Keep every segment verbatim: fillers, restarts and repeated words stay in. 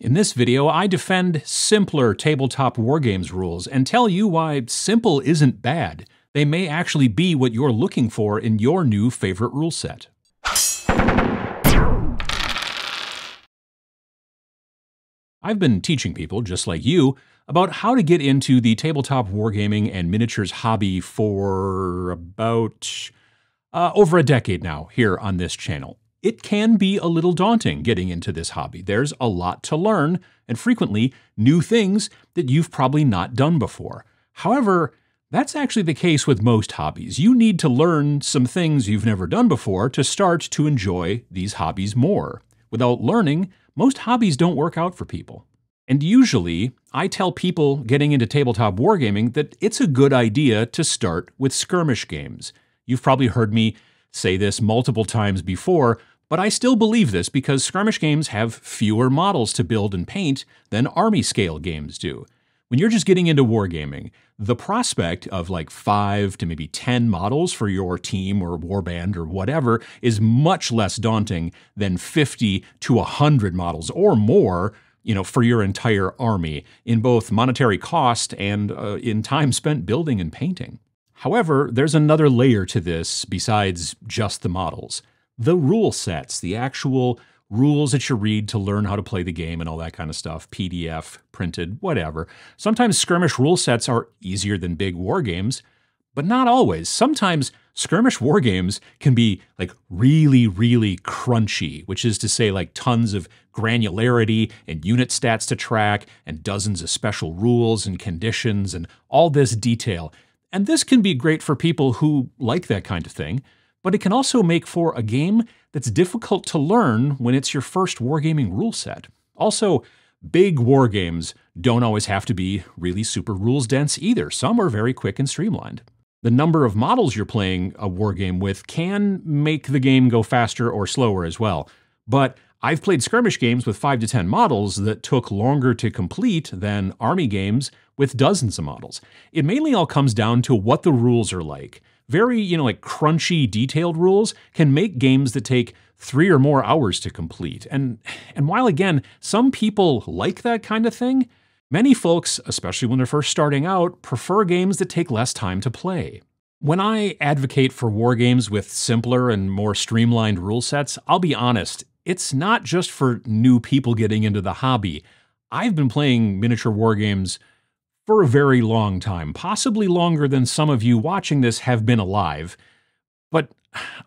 In this video, I defend simpler tabletop wargames rules and tell you why simple isn't bad. They may actually be what you're looking for in your new favorite rule set. I've been teaching people, just like you, about how to get into the tabletop wargaming and miniatures hobby for about uh, over a decade now here on this channel. It can be a little daunting getting into this hobby. There's a lot to learn, and frequently new things that you've probably not done before. However, that's actually the case with most hobbies. You need to learn some things you've never done before to start to enjoy these hobbies more. Without learning, most hobbies don't work out for people. And usually, I tell people getting into tabletop wargaming that it's a good idea to start with skirmish games. You've probably heard me say this multiple times before, but I still believe this because skirmish games have fewer models to build and paint than army scale games do. When you're just getting into wargaming, the prospect of like five to maybe ten models for your team or warband or whatever is much less daunting than fifty to one hundred models or more, you know, for your entire army in both monetary cost and uh, in time spent building and painting. However, there's another layer to this besides just the models. The rule sets, the actual rules that you read to learn how to play the game and all that kind of stuff, P D F, printed, whatever. Sometimes skirmish rule sets are easier than big war games, but not always. Sometimes skirmish war games can be like really, really crunchy, which is to say like tons of granularity and unit stats to track and dozens of special rules and conditions and all this detail. And this can be great for people who like that kind of thing, but it can also make for a game that's difficult to learn when it's your first wargaming rule set. Also, big wargames don't always have to be really super rules dense either. Some are very quick and streamlined. The number of models you're playing a wargame with can make the game go faster or slower as well, but I've played skirmish games with five to ten models that took longer to complete than army games with dozens of models. It mainly all comes down to what the rules are like. Very, you know, like crunchy, detailed rules can make games that take three or more hours to complete. And, and while, again, some people like that kind of thing, many folks, especially when they're first starting out, prefer games that take less time to play. When I advocate for wargames with simpler and more streamlined rule sets, I'll be honest, it's not just for new people getting into the hobby. I've been playing miniature wargames for a very long time, possibly longer than some of you watching this have been alive, but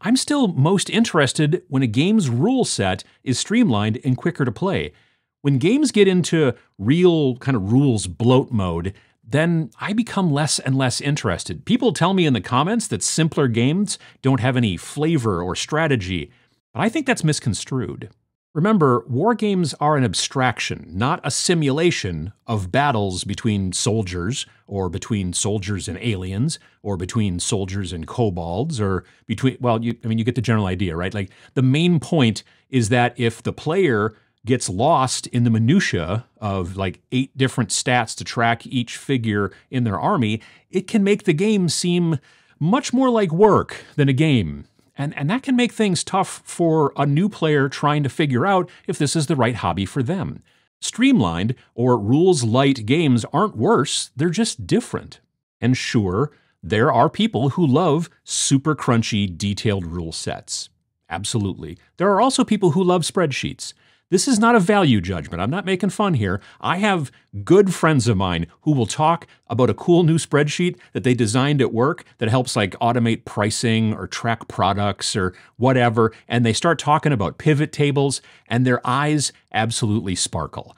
I'm still most interested when a game's rule set is streamlined and quicker to play. When games get into real kind of rules bloat mode, then I become less and less interested. People tell me in the comments that simpler games don't have any flavor or strategy, but I think that's misconstrued. Remember, wargames are an abstraction, not a simulation of battles between soldiers, or between soldiers and aliens, or between soldiers and kobolds, or between, well, you, I mean, you get the general idea, right? Like, the main point is that if the player gets lost in the minutia of like eight different stats to track each figure in their army, it can make the game seem much more like work than a game. And, and that can make things tough for a new player trying to figure out if this is the right hobby for them. Streamlined or rules-light games aren't worse, they're just different. And sure, there are people who love super crunchy, detailed rule sets. Absolutely. There are also people who love spreadsheets. This is not a value judgment. I'm not making fun here. I have good friends of mine who will talk about a cool new spreadsheet that they designed at work that helps like automate pricing or track products or whatever, and they start talking about pivot tables and their eyes absolutely sparkle.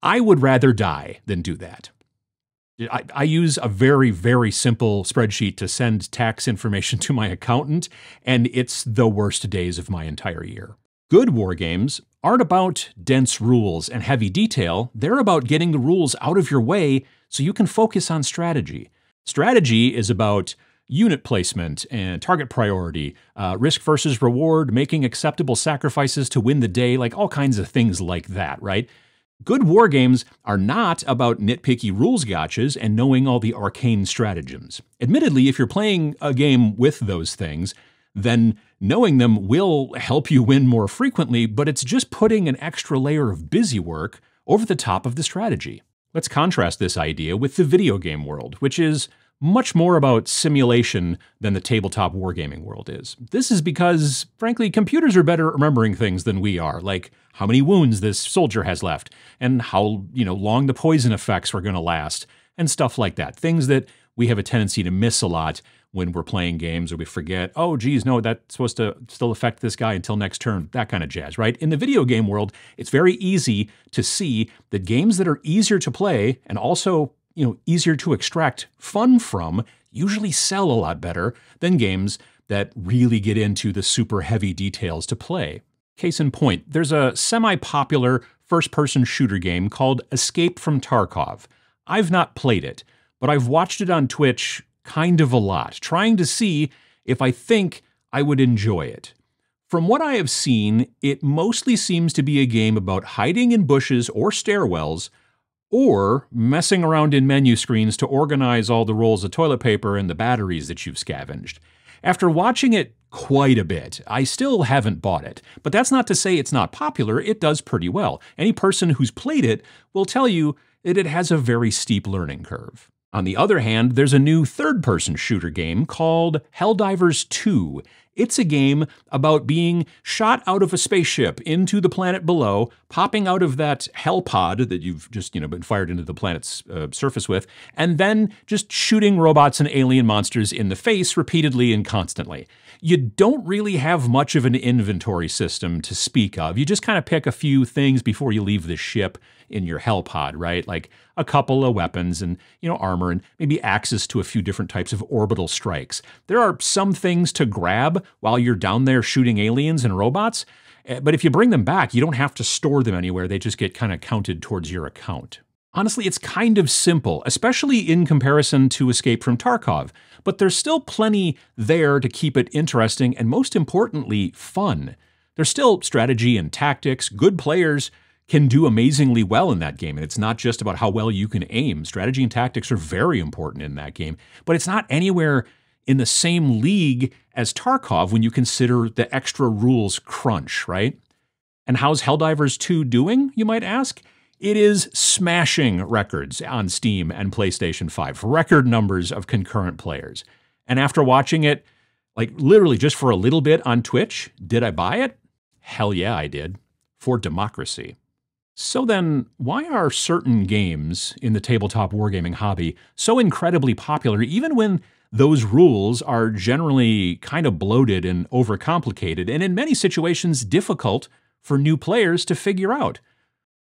I would rather die than do that. I, I use a very, very simple spreadsheet to send tax information to my accountant, and it's the worst days of my entire year. Good wargames aren't about dense rules and heavy detail, they're about getting the rules out of your way so you can focus on strategy. Strategy is about unit placement and target priority, uh, risk versus reward, making acceptable sacrifices to win the day, like all kinds of things like that, right? Good wargames are not about nitpicky rules gotchas and knowing all the arcane stratagems. Admittedly, if you're playing a game with those things, then knowing them will help you win more frequently, but it's just putting an extra layer of busy work over the top of the strategy. Let's contrast this idea with the video game world, which is much more about simulation than the tabletop wargaming world is. This is because, frankly, computers are better at remembering things than we are, like how many wounds this soldier has left, and how, you know, long the poison effects are going to last, and stuff like that. Things that we have a tendency to miss a lot when we're playing games, or we forget, oh, geez, no, that's supposed to still affect this guy until next turn, that kind of jazz, right? In the video game world, it's very easy to see that games that are easier to play and also, you know, easier to extract fun from usually sell a lot better than games that really get into the super heavy details to play. Case in point, there's a semi-popular first-person shooter game called Escape from Tarkov. I've not played it, but I've watched it on Twitch kind of a lot, trying to see if I think I would enjoy it. From what I have seen, it mostly seems to be a game about hiding in bushes or stairwells, or messing around in menu screens to organize all the rolls of toilet paper and the batteries that you've scavenged. After watching it quite a bit, I still haven't bought it, but that's not to say it's not popular. It does pretty well. Any person who's played it will tell you that it has a very steep learning curve. On the other hand, there's a new third-person shooter game called Helldivers two. It's a game about being shot out of a spaceship into the planet below, popping out of that hell pod that you've just, you know, been fired into the planet's uh, surface with, and then just shooting robots and alien monsters in the face repeatedly and constantly. You don't really have much of an inventory system to speak of. You just kind of pick a few things before you leave the ship in your hell pod, right? Like a couple of weapons and, you know, armor and maybe access to a few different types of orbital strikes. There are some things to grab while you're down there shooting aliens and robots, but if you bring them back, you don't have to store them anywhere. They just get kind of counted towards your account. Honestly, it's kind of simple, especially in comparison to Escape from Tarkov, but there's still plenty there to keep it interesting and, most importantly, fun. There's still strategy and tactics. Good players can do amazingly well in that game. And it's not just about how well you can aim. Strategy and tactics are very important in that game, but it's not anywhere in the same league as Tarkov when you consider the extra rules crunch, right? And how's Helldivers two doing, you might ask? It is smashing records on Steam and PlayStation five, record numbers of concurrent players. And after watching it, like literally just for a little bit on Twitch, did I buy it? Hell yeah, I did. For democracy. So then, why are certain games in the tabletop wargaming hobby so incredibly popular, even when those rules are generally kind of bloated and overcomplicated, and in many situations difficult for new players to figure out?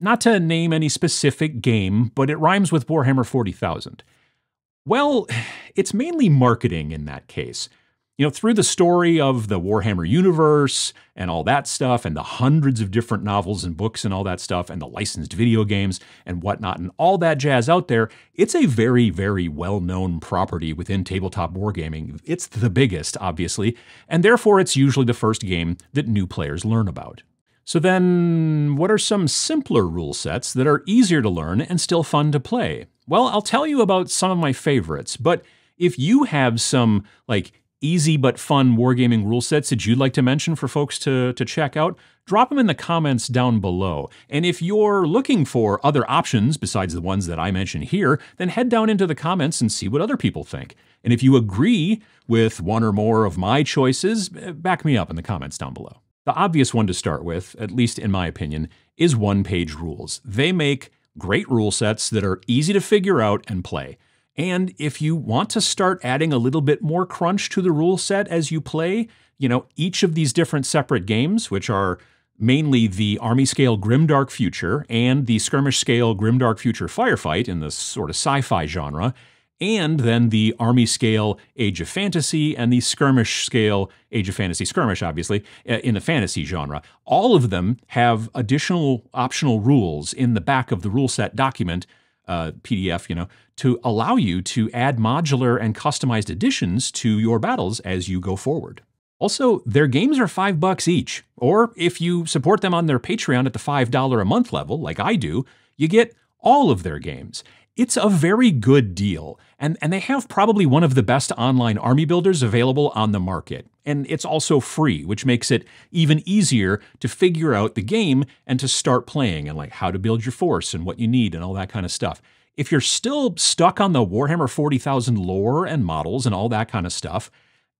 Not to name any specific game, but it rhymes with Warhammer forty thousand. Well, it's mainly marketing in that case. You know, through the story of the Warhammer universe and all that stuff, and the hundreds of different novels and books and all that stuff, and the licensed video games and whatnot, and all that jazz out there, it's a very, very well-known property within tabletop wargaming. It's the biggest, obviously, and therefore it's usually the first game that new players learn about. So then, what are some simpler rule sets that are easier to learn and still fun to play? Well, I'll tell you about some of my favorites, but if you have some, like, easy but fun wargaming rule sets that you'd like to mention for folks to, to check out, drop them in the comments down below. And if you're looking for other options besides the ones that I mentioned here, then head down into the comments and see what other people think. And if you agree with one or more of my choices, back me up in the comments down below. The obvious one to start with, at least in my opinion, is One Page Rules. They make great rule sets that are easy to figure out and play. And if you want to start adding a little bit more crunch to the rule set as you play, you know, each of these different separate games, which are mainly the Army Scale Grimdark Future and the Skirmish Scale Grimdark Future Firefight in the sort of sci-fi genre, and then the Army Scale Age of Fantasy and the Skirmish Scale Age of Fantasy Skirmish, obviously, in the fantasy genre. All of them have additional optional rules in the back of the rule set document, Uh, P D F, you know, to allow you to add modular and customized additions to your battles as you go forward. Also, their games are five bucks each, or if you support them on their Patreon at the five dollars a month level, like I do, you get all of their games. It's a very good deal, and, and they have probably one of the best online army builders available on the market. And it's also free, which makes it even easier to figure out the game and to start playing and like how to build your force and what you need and all that kind of stuff. If you're still stuck on the Warhammer forty thousand lore and models and all that kind of stuff,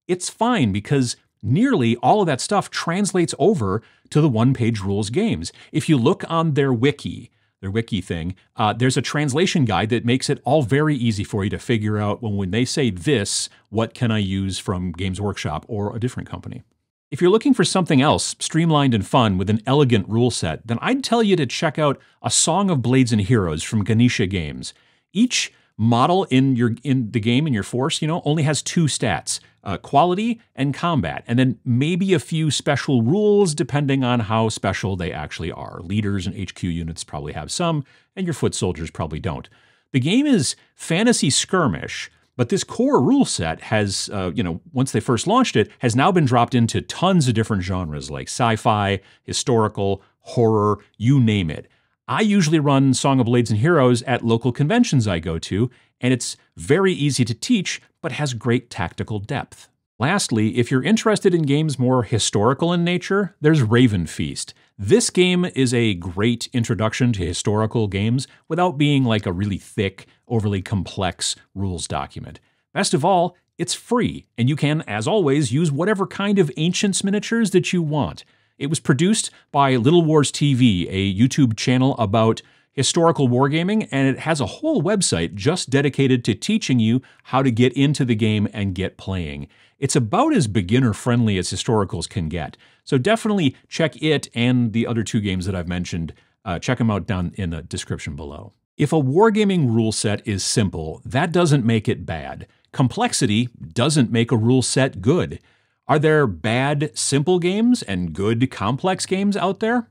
it's fine because nearly all of that stuff translates over to the One Page Rules games. If you look on their wiki, their wiki thing, uh, there's a translation guide that makes it all very easy for you to figure out, well, when they say this, what can I use from Games Workshop or a different company? If you're looking for something else streamlined and fun with an elegant rule set, then I'd tell you to check out A Song of Blades and Heroes from Ganesha Games. Each model in your in the game in your force, you know, only has two stats, uh, quality and combat, and then maybe a few special rules depending on how special they actually are. Leaders and H Q units probably have some, and your foot soldiers probably don't. The game is fantasy skirmish, but this core rule set has, uh, you know, once they first launched it, has now been dropped into tons of different genres like sci-fi, historical, horror, you name it. I usually run Song of Blades and Heroes at local conventions I go to, and it's very easy to teach, but has great tactical depth. Lastly, if you're interested in games more historical in nature, there's Ravenfeast. This game is a great introduction to historical games without being like a really thick, overly complex rules document. Best of all, it's free, and you can, as always, use whatever kind of ancients miniatures that you want. It was produced by Little Wars T V, a YouTube channel about historical wargaming, and it has a whole website just dedicated to teaching you how to get into the game and get playing. It's about as beginner-friendly as historicals can get, so definitely check it and the other two games that I've mentioned. Uh, check them out down in the description below. If a wargaming rule set is simple, that doesn't make it bad. Complexity doesn't make a rule set good. Are there bad, simple games and good, complex games out there?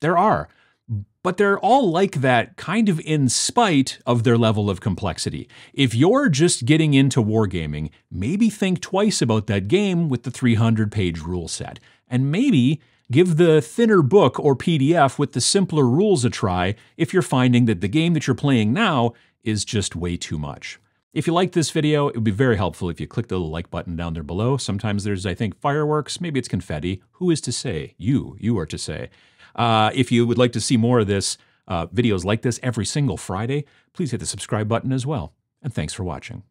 There are, but they're all like that kind of in spite of their level of complexity. If you're just getting into wargaming, maybe think twice about that game with the three hundred page rule set, and maybe give the thinner book or P D F with the simpler rules a try if you're finding that the game that you're playing now is just way too much. If you liked this video, it would be very helpful if you click the like button down there below. Sometimes there's, I think, fireworks, maybe it's confetti. Who is to say? You, you are to say. Uh, if you would like to see more of this, uh, videos like this every single Friday, please hit the subscribe button as well. And thanks for watching.